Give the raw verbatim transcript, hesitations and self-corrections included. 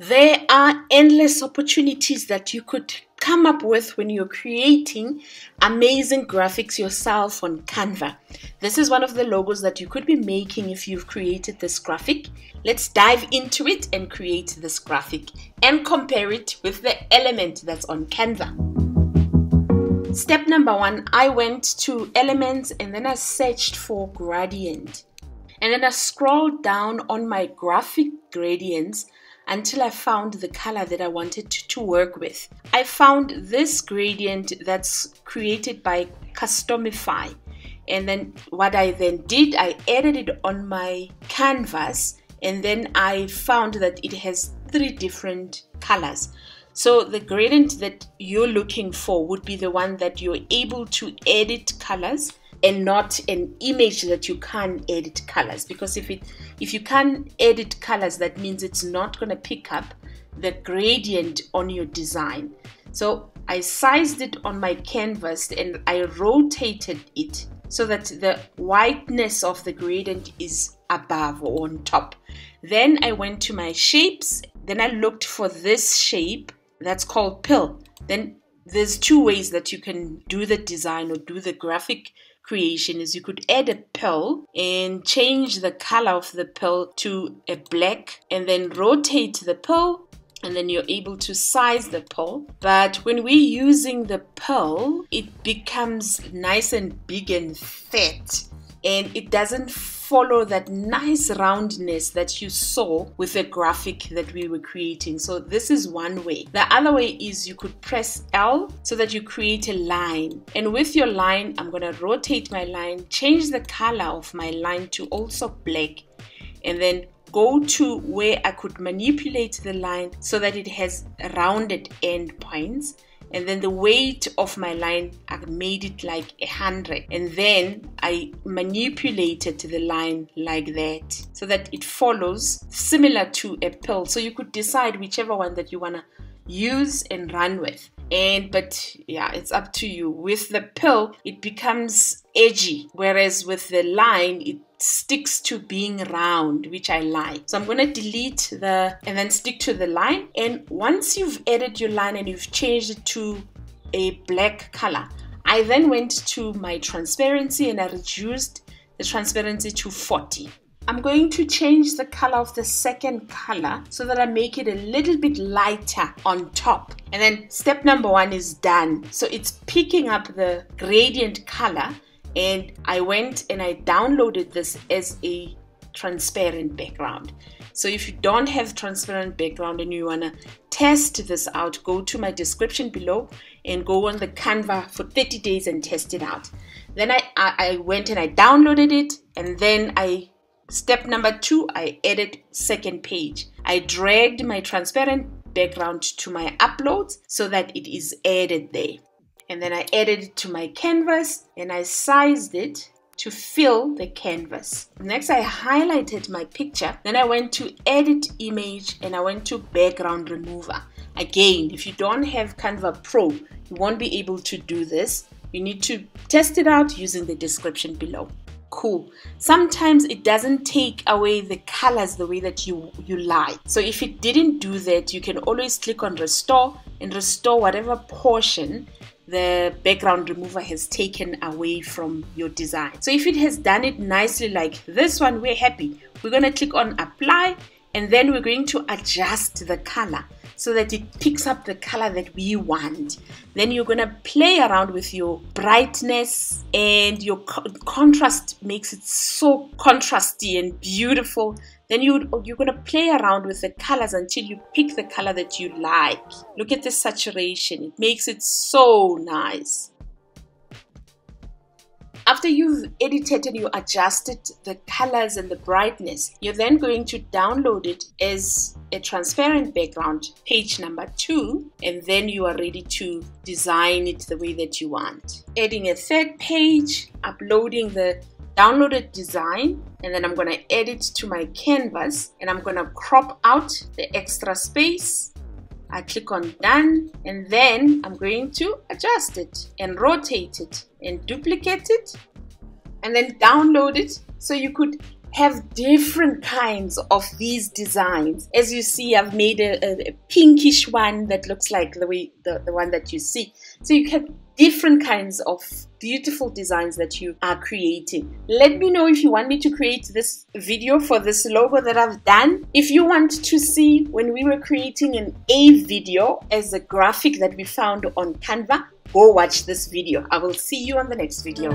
There are endless opportunities that you could come up with when you're creating amazing graphics yourself on Canva. This is one of the logos that you could be making if you've created this graphic. Let's dive into it and create this graphic and compare it with the element that's on Canva. Step number one, I went to Elements and then I searched for Gradient. And then I scrolled down on my graphic gradients until I found the color that I wanted to work with. I found this gradient that's created by Customify. And then what I then did, I added it on my canvas, and then I found that it has three different colors. So the gradient that you're looking for would be the one that you're able to edit colors and not an image that you can't edit colors, because if it if you can't edit colors, that means it's not going to pick up the gradient on your design. So I sized it on my canvas and I rotated it so that the whiteness of the gradient is above or on top. Then I went to my shapes, then I looked for this shape that's called pill. Then there's two ways that you can do the design or do the graphic creation. Is you could add a pearl and change the color of the pearl to a black, and then rotate the pearl, and then you're able to size the pearl. But when we're using the pearl, it becomes nice and big and fat, and it doesn't follow that nice roundness that you saw with the graphic that we were creating. So this is one way. The other way is you could press L so that you create a line. And with your line, I'm gonna rotate my line, change the color of my line to also black, and then go to where I could manipulate the line so that it has rounded end points. And then the weight of my line, I made it like a hundred, and then I manipulated the line like that so that it follows similar to a pill. So you could decide whichever one that you want to use and run with, and but yeah, it's up to you. With the pill, it becomes edgy, whereas with the line it sticks to being round, which I like. So I'm going to delete the and then stick to the line. And once you've added your line and you've changed it to a black color, I then went to my transparency and I reduced the transparency to forty. I'm going to change the color of the second color so that I make it a little bit lighter on top. And then step number one is done. So it's picking up the gradient color, and I went and I downloaded this as a transparent background. So if you don't have transparent background and you want to test this out, go to my description below and go on the Canva for thirty days and test it out. Then I, I went and I downloaded it, and then I step number two, I added second page. I dragged my transparent background to my uploads so that it is added there. And then I added it to my canvas and I sized it to fill the canvas. Next, I highlighted my picture. Then I went to edit image and I went to background remover. Again, if you don't have Canva Pro, you won't be able to do this. You need to test it out using the description below. Cool. Sometimes it doesn't take away the colors the way that you you like. So if it didn't do that, you can always click on restore and restore whatever portion the background remover has taken away from your design. So if it has done it nicely like this one, we're happy. We're going to click on apply, and then we're going to adjust the color so that it picks up the color that we want. Then you're going to play around with your brightness, and your co contrast makes it so contrasty and beautiful. Then you, you're going to play around with the colors until you pick the color that you like. Look at the saturation. It makes it so nice. After you've edited and you adjusted the colors and the brightness, you're then going to download it as a transparent background, page number two, and then you are ready to design it the way that you want. Adding a third page, uploading the downloaded design, and then I'm going to add it to my canvas, and I'm going to crop out the extra space. I click on done, and then I'm going to adjust it and rotate it and duplicate it and then download it. So you could have different kinds of these designs. As you see, I've made a, a pinkish one that looks like the, way, the, the one that you see. So you can different kinds of beautiful designs that you are creating. Let me know if you want me to create this video for this logo that I've done. If you want to see when we were creating an A video as a graphic that we found on Canva, go watch this video. I will see you on the next video.